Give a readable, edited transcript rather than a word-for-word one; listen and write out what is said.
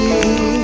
you.